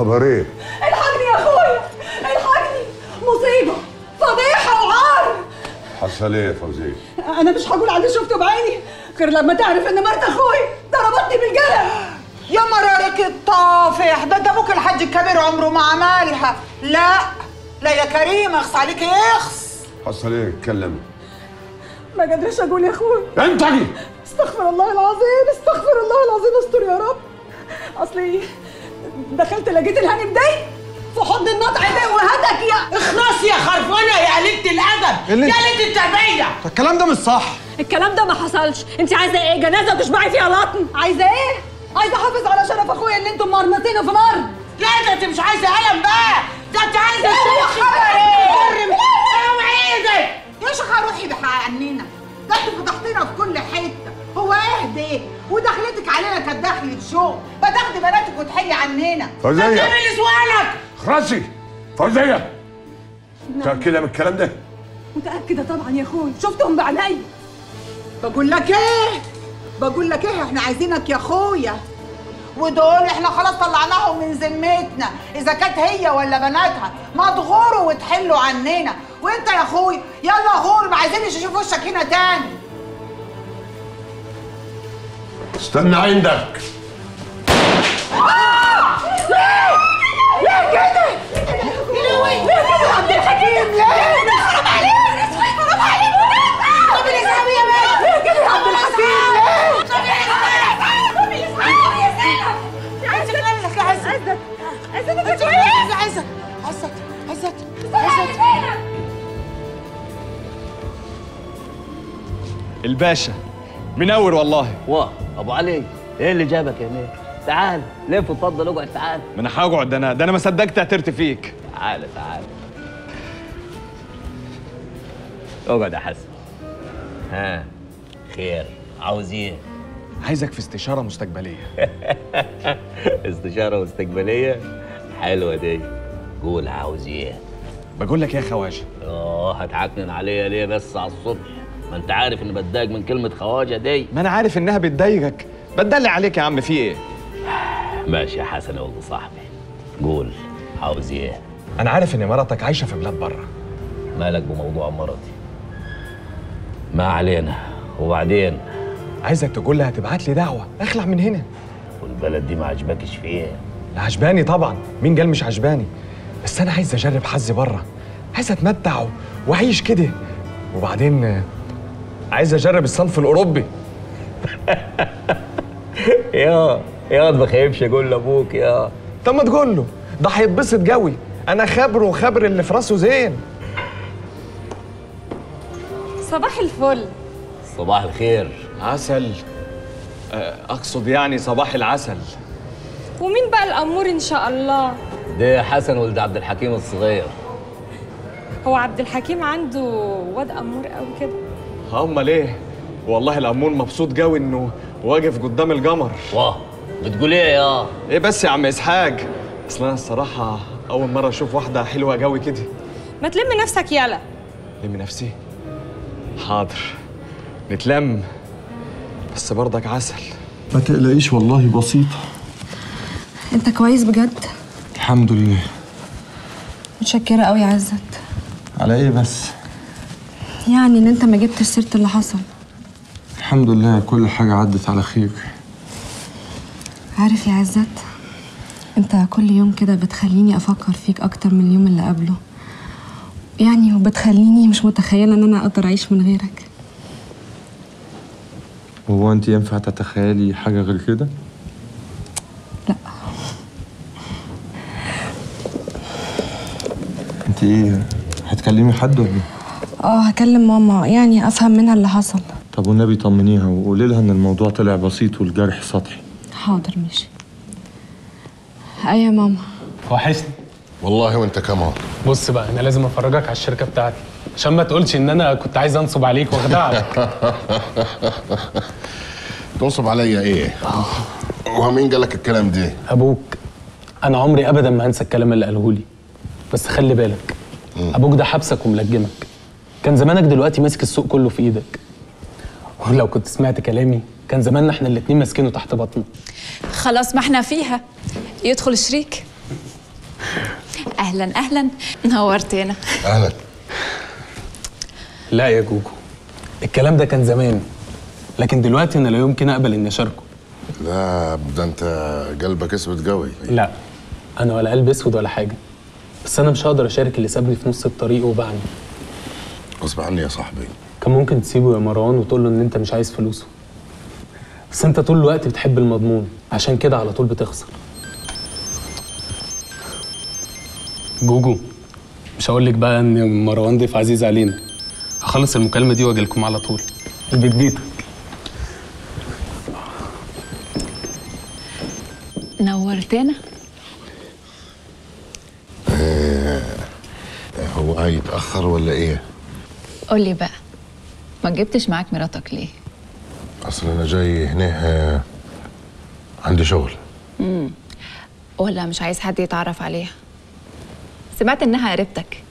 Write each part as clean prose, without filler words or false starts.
خبر ايه؟ الحقني يا اخويا، الحقني، مصيبه، فضيحه وعار. حصل ايه يا فوزيه؟ انا مش هقول على اللي شفته بعيني غير لما تعرف ان مرت اخويا ضربتني بالقلم. يا مرارك الطافح، ده ابوك الحاج الكبير عمره ما عملها. لا يا كريم، اخص عليك اخص. حصل ايه؟ اتكلم. ما قدرش اقول يا اخويا. انتي استغفر الله العظيم، استغفر الله العظيم، استر يا رب. اصلي دخلت لقيت الهاني بداي في حضن النطع ده وهتك يا اخلص يا خرفانه يا قليله الادب يا قليله التربيه. الكلام ده مش صح، الكلام ده ما حصلش. انت عايزه ايه؟ جنازه تشبعي فيها لطن؟ عايزه ايه؟ عايزه احافظ على شرف اخويا اللي انتم مرمطينه في نار. لا ده انت مش عايزه قلم بقى، ده انت عايزه تروحي. ايه اوعيدك يا شيخه، روحي بحقنينا، ده انتوا فضحتينا في كل حته. هو اهدي، ودخلتك علينا كانت دخلة شوق، ما تاخدي بناتك وتحلي عننا. فوزية تكملي سؤالك. اخرسي فوزية. متأكدة من الكلام ده؟ متأكدة طبعا يا اخويا، شفتهم بعيني. بقول لك ايه احنا عايزينك يا اخويا، ودول احنا خلاص طلعناهم من ذمتنا، اذا كانت هي ولا بناتها ما تغوروا وتحلوا عننا. وانت يا اخويا يلا غور، ما عايزينش نشوف وشك هنا تاني. استنى عندك. ليه كده؟ ليه كده يا عبد الحكيم؟ ليه؟ حرام عليك، حرام عليك. طب الاسحابي يا بنت. ليه كده يا عبد الحكيم؟ ليه؟ طب يا سلام، طب عزت عزت عزت عزت عزت عزت. الباشا منور والله. ابو علي ايه اللي جابك هنا؟ تعال لف اتفضل اقعد. تعال. ما انا هقعد، ده انا ما صدقت اعترت فيك. تعال اقعد يا حسن. ها خير؟ عاوز ايه؟ عايزك في استشاره مستقبليه. استشاره مستقبليه حلوه دي، قول عاوز ايه. بقول لك يا خواجه. هتعكنن عليا ليه بس على الصبح؟ ما انت عارف اني بتضايق من كلمه خواجه دي. ما انا عارف انها بتضايقك، بتدلع عليك يا عم. في ايه؟ ماشي يا حسن يا ولد صاحبي، قول عاوز ايه. انا عارف ان مراتك عايشه في بلاد بره. مالك بموضوع مراتي؟ ما علينا. وبعدين عايزك تقول لها تبعت لي دعوه اخلع من هنا. والبلد دي ما عجبكش في ايه؟ لا عجباني طبعا، مين قال مش عجباني، بس انا عايز اجرب حظي بره، عايز اتمتع واعيش كده. وبعدين عايز اجرب الصنف الاوروبي. يا ما خايفش اقول لابوك. يا طب ما تقول له، ده هيتبسط جوي، انا خبره وخبر اللي في راسه زين. صباح الفل. صباح الخير. عسل. اقصد يعني صباح العسل. ومين بقى الامور ان شاء الله؟ ده حسن ولد عبد الحكيم الصغير. هو عبد الحكيم عنده واد امور قوي كده؟ امال ايه؟ والله الامون مبسوط جوي انه واقف قدام القمر. بتقول ايه يا ايه بس يا عم اسحاق؟ اصل انا الصراحه اول مره اشوف واحده حلوه جوي كده. ما تلم نفسك يلا. لم نفسي؟ حاضر نتلم، بس برضك عسل. ما تقلقيش والله بسيطه. انت كويس بجد؟ الحمد لله. متشكره قوي يا عزت. على ايه بس؟ يعني ان انت ما جبتش سيره اللي حصل. الحمد لله كل حاجه عدت على خير. عارف يا عزت، انت كل يوم كده بتخليني افكر فيك اكتر من اليوم اللي قبله، يعني وبتخليني مش متخيله ان انا اقدر اعيش من غيرك. هو انت ينفع تتخيلي حاجه غير كده؟ لا. انت ايه هتكلمي حد ولا ايه؟ هكلم ماما، يعني افهم منها اللي حصل. طب والنبي طمنيها وقولي لها ان الموضوع طلع بسيط والجرح سطحي. حاضر ماشي. يا ماما وحشني والله. وانت كمان. بص بقى، انا لازم افرجك على الشركه بتاعتي عشان ما تقولش ان انا كنت عايز انصب عليك واخدعك. تنصب عليا ايه؟ ومين قالك الكلام ده؟ ابوك. انا عمري ابدا ما هنسى الكلام اللي قاله لي، بس خلي بالك ابوك ده حبسك وملجمك، كان زمانك دلوقتي ماسك السوق كله في ايدك. ولو كنت سمعت كلامي كان زماننا احنا الاتنين ماسكينه تحت بطنه. خلاص ما احنا فيها، يدخل شريك. اهلا اهلا، نورتينا. اهلا. لا يا جوجو، الكلام ده كان زمان، لكن دلوقتي انا لا يمكن اقبل اني اشاركه. لا ده انت قلبك اسود قوي. لا انا ولا قلب اسود ولا حاجه، بس انا مش هقدر اشارك اللي سابني في نص الطريق وباعني. غصب عني يا صاحبي. كان ممكن تسيبه يا مروان وتقول له ان انت مش عايز فلوسه، بس انت طول الوقت بتحب المضمون، عشان كده على طول بتخسر. جوجو، مش هقول لك بقى ان مروان ضيف عزيز علينا. هخلص المكالمه دي واجي لكم على طول. البيت بيتك. نورتنا. هو هيتاخر ولا ايه؟ قول لي بقى، ما جبتش معاك مراتك ليه؟ اصل انا جاي هنا عندي شغل. ولا مش عايز حد يتعرف عليها؟ سمعت انها قريبتك،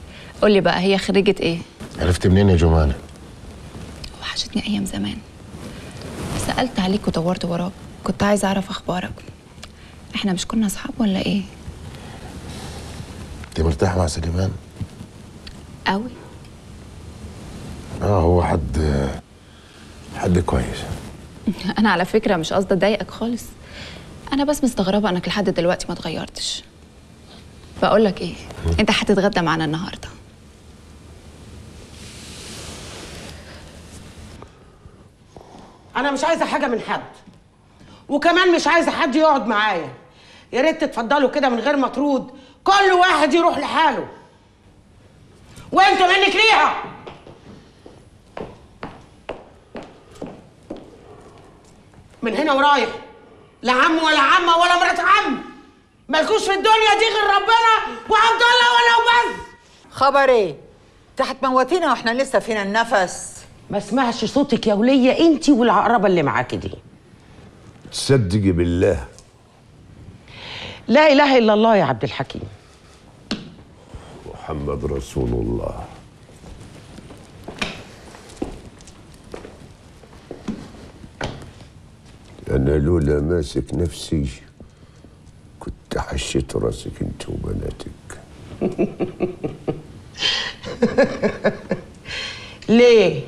قول لي بقى هي خريجة ايه؟ عرفت منين يا جمانة؟ وحشتني ايام زمان، سألت عليك ودورت وراك، كنت عايز اعرف اخبارك. احنا مش كنا اصحاب ولا ايه؟ انت مرتاحة مع سليمان؟ قوي. هو حد كويس. انا على فكرة مش قصدي اضايقك خالص، انا بس مستغربة انك لحد دلوقتي ما اتغيرتش. بقول لك ايه، انت هتتغدى معانا النهارده. انا مش عايزه حاجه من حد، وكمان مش عايزه حد يقعد معايا. يا ريت تتفضلوا كده من غير مطرود، كل واحد يروح لحاله. وانتوا منك ليها. من هنا ورايح لا عم ولا عمه ولا مرات عم، مالكوش في الدنيا دي غير ربنا وعبد الله ولو بس. خبر ايه؟ تحت مواتينا واحنا لسه فينا النفس. ما اسمعش صوتك يا وليه، انت والعقربه اللي معاكي دي. تصدقي بالله؟ لا اله الا الله يا عبد الحكيم. محمد رسول الله. انا لولا ماسك نفسي كنت حشيت راسك انت وبناتك. ليه؟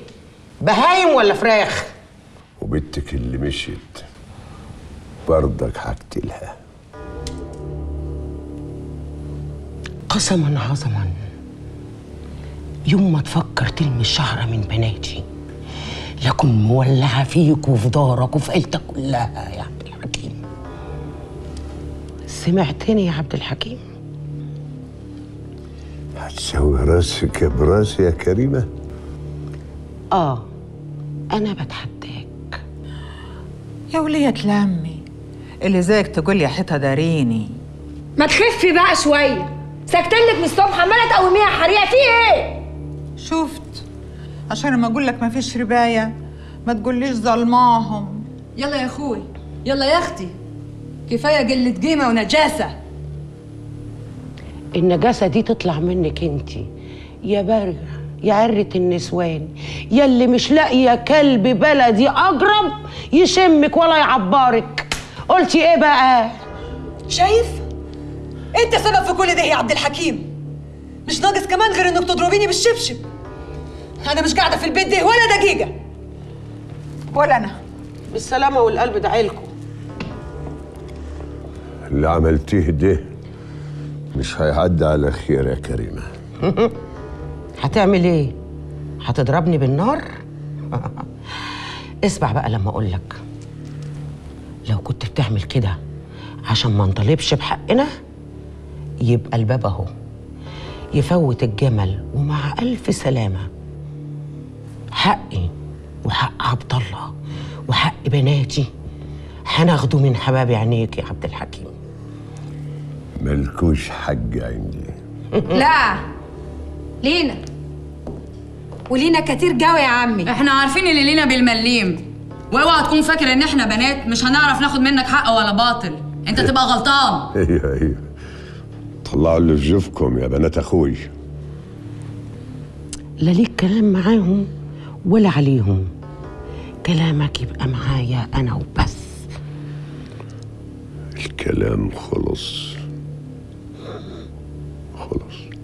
بهايم ولا فراخ؟ وبنتك اللي مشيت برضك هقتلها. قسما عظما، يوم ما تفكر تلمي شعره من بناتي لكن مولعه فيك وفي دارك وفي عيلتك كلها يا عبد الحكيم. سمعتني يا عبد الحكيم؟ هتسوي راسك براسي يا كريمه؟ انا بتحداك يا وليه لامي اللي زيك تقول يا حيطه داريني. ما تخفي بقى شويه، ساكتلك من الصبح عماله تقوميها حريقه في ايه؟ شفت؟ عشان ما اقول لك ما فيش ربايه ما تقوليش ظلماهم. يلا يا اخوي، يلا يا اختي، كفايه قله قيمه ونجاسه. النجاسه دي تطلع منك انتي يا بارجه يا عرة النسوان، يا اللي مش لاقيه كلب بلدي اجرب يشمك ولا يعبرك. قلتي ايه بقى؟ شايف؟ انت سبب في كل ده يا عبد الحكيم، مش ناقص كمان غير انك تضربيني بالشبشب. انا مش قاعده في البيت ده ولا دقيقه. ولا انا. بالسلامه والقلب ده عيلكم. اللي عملتيه ده مش هيعدي على خير يا كريمه. هتعمل ايه؟ هتضربني بالنار؟ اسمع بقى لما اقول لك، لو كنت بتعمل كده عشان ما نطالبش بحقنا يبقى الباب اهو، يفوت الجمل ومع الف سلامه. حقي وحق عبد الله وحق بناتي هناخده من حباب عينيك يا عبد الحكيم. ملكوش حق عندي. لا لينا، ولينا كتير قوي يا عمي. احنا عارفين اللي لينا بالمليم، واوعى تكون فاكر ان احنا بنات مش هنعرف ناخد منك حق ولا باطل، انت تبقى غلطان. ايوه طلعوا اللي في جوفكم يا بنات اخوي. لا ليك كلام معاهم ولا عليهم، كلامك يبقى معايا انا وبس. الكلام خلص. خلاص.